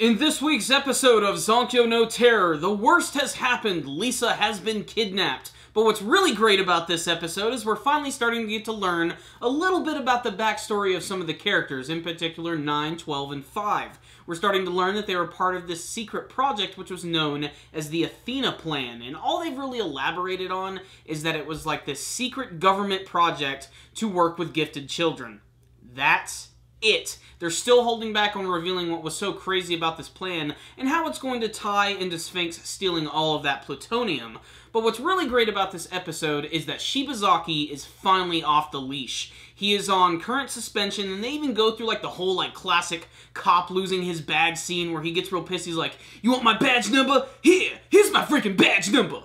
In this week's episode of Zankyou no Terror, the worst has happened. Lisa has been kidnapped. But what's really great about this episode is we're finally starting to get to learn a little bit about the backstory of some of the characters, in particular 9, 12, and 5. We're starting to learn that they were part of this secret project which was known as the Athena Plan, and all they've really elaborated on is that it was like this secret government project to work with gifted children. That's it. They're still holding back on revealing what was so crazy about this plan and how it's going to tie into Sphinx stealing all of that plutonium. But what's really great about this episode is that Shibazaki is finally off the leash. He is on current suspension, and they even go through like the whole like classic cop losing his badge scene where he gets real pissed. He's like, "You want my badge number? Here's my freaking badge number."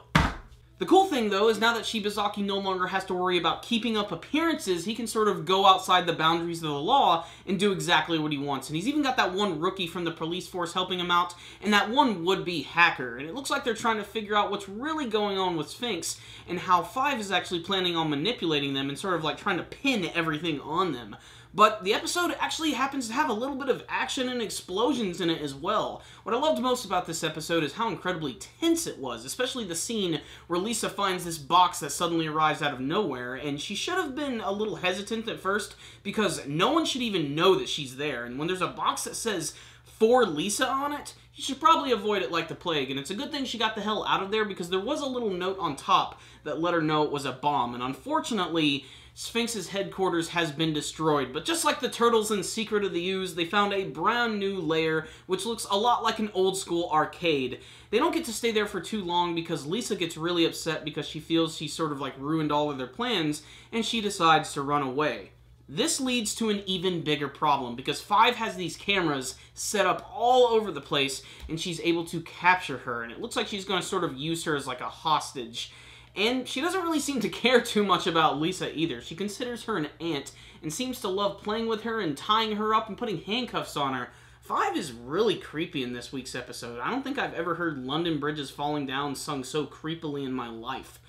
The cool thing, though, is now that Shibazaki no longer has to worry about keeping up appearances, he can sort of go outside the boundaries of the law and do exactly what he wants. And he's even got that one rookie from the police force helping him out, and that one would-be hacker. And it looks like they're trying to figure out what's really going on with Sphinx and how Five is actually planning on manipulating them and sort of like trying to pin everything on them. But the episode actually happens to have a little bit of action and explosions in it as well. What I loved most about this episode is how incredibly tense it was, especially the scene where Lisa finds this box that suddenly arrives out of nowhere, and she should have been a little hesitant at first because no one should even know that she's there, and when there's a box that says "For Lisa" on it, you should probably avoid it like the plague, and it's a good thing she got the hell out of there because there was a little note on top that let her know it was a bomb, and unfortunately, Sphinx's headquarters has been destroyed, but just like the turtles in Secret of the Ooze, they found a brand new lair, which looks a lot like an old-school arcade. They don't get to stay there for too long because Lisa gets really upset because she feels she sort of like ruined all of their plans, and she decides to run away. This leads to an even bigger problem because Five has these cameras set up all over the place, and she's able to capture her, and it looks like she's going to sort of use her as like a hostage. And she doesn't really seem to care too much about Lisa either. She considers her an aunt and seems to love playing with her and tying her up and putting handcuffs on her. Five is really creepy in this week's episode. I don't think I've ever heard "London Bridges Falling Down" sung so creepily in my life.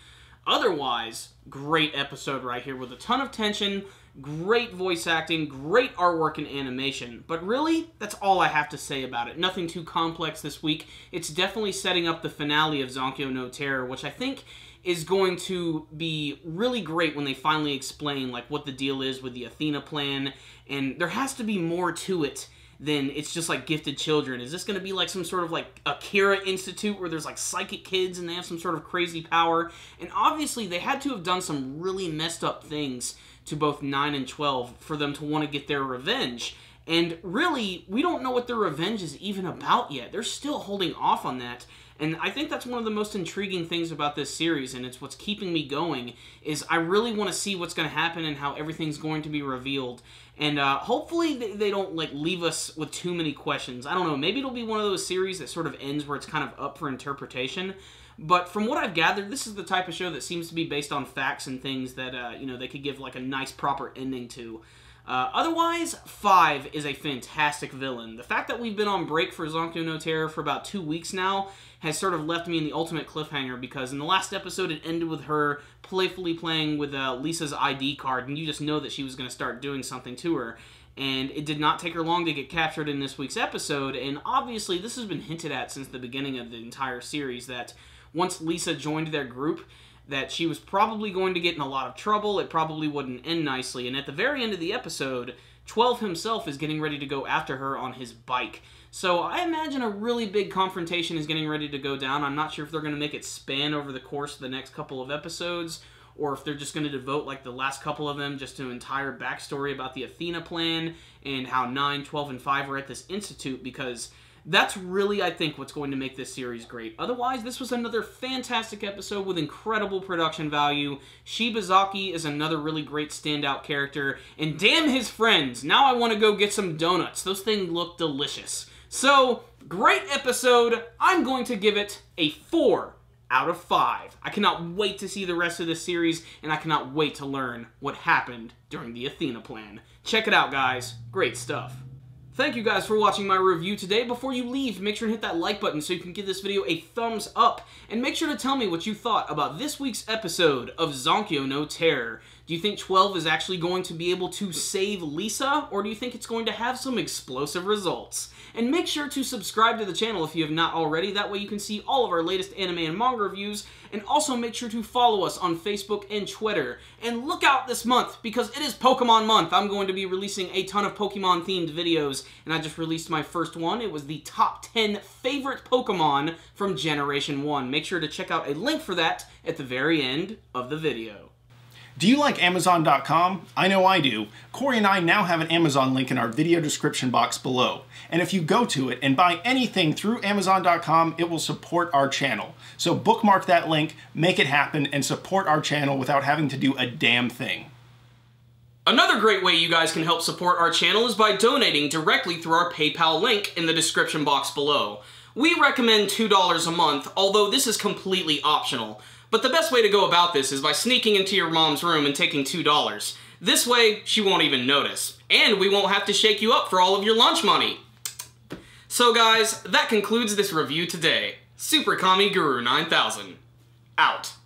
Otherwise, great episode right here with a ton of tension, great voice acting, great artwork and animation. But really, that's all I have to say about it. Nothing too complex this week. It's definitely setting up the finale of Zankyou no Terror, which I think is going to be really great when they finally explain like what the deal is with the Athena Plan, and there has to be more to it than it's just like gifted children. Is this going to be like some sort of like Akira Institute where there's like psychic kids and they have some sort of crazy power? And obviously they had to have done some really messed up things to both 9 and 12 for them to want to get their revenge. And really, we don't know what their revenge is even about yet. They're still holding off on that. And I think that's one of the most intriguing things about this series, and it's what's keeping me going, is I really want to see what's going to happen and how everything's going to be revealed. And hopefully they don't like leave us with too many questions. I don't know, maybe it'll be one of those series that sort of ends where it's kind of up for interpretation. But from what I've gathered, this is the type of show that seems to be based on facts and things that, you know, they could give like a nice proper ending to. Otherwise, Five is a fantastic villain. The fact that we've been on break for Zankyou no Terror for about 2 weeks now has sort of left me in the ultimate cliffhanger because in the last episode it ended with her playfully playing with Lisa's ID card, and you just know that she was going to start doing something to her. And it did not take her long to get captured in this week's episode, and obviously this has been hinted at since the beginning of the entire series that once Lisa joined their group, that she was probably going to get in a lot of trouble, it probably wouldn't end nicely, and at the very end of the episode, 12 himself is getting ready to go after her on his bike. So I imagine a really big confrontation is getting ready to go down. I'm not sure if they're going to make it span over the course of the next couple of episodes, or if they're just going to devote like the last couple of them just to an entire backstory about the Athena Plan and how 9, 12, and 5 are at this institute, because that's really, I think, what's going to make this series great. Otherwise, this was another fantastic episode with incredible production value. Shibazaki is another really great standout character. And damn his friends! Now I want to go get some donuts. Those things look delicious. So, great episode. I'm going to give it a 4 out of 5. I cannot wait to see the rest of this series, and I cannot wait to learn what happened during the Athena Plan. Check it out, guys. Great stuff. Thank you guys for watching my review today. Before you leave, make sure to hit that like button so you can give this video a thumbs up. And make sure to tell me what you thought about this week's episode of Zankyou no Terror. Do you think 12 is actually going to be able to save Lisa, or do you think it's going to have some explosive results? And make sure to subscribe to the channel if you have not already, that way you can see all of our latest anime and manga reviews, and also make sure to follow us on Facebook and Twitter. And look out this month, because it is Pokemon Month! I'm going to be releasing a ton of Pokemon-themed videos, and I just released my first one. It was the top 10 favorite Pokemon from Generation 1. Make sure to check out a link for that at the very end of the video. Do you like Amazon.com? I know I do. Corey and I now have an Amazon link in our video description box below. And if you go to it and buy anything through Amazon.com, it will support our channel. So bookmark that link, make it happen, and support our channel without having to do a damn thing. Another great way you guys can help support our channel is by donating directly through our PayPal link in the description box below. We recommend $2 a month, although this is completely optional. But the best way to go about this is by sneaking into your mom's room and taking $2. This way, she won't even notice. And we won't have to shake you up for all of your lunch money. So guys, that concludes this review today. SuperKamiGuru9000, out.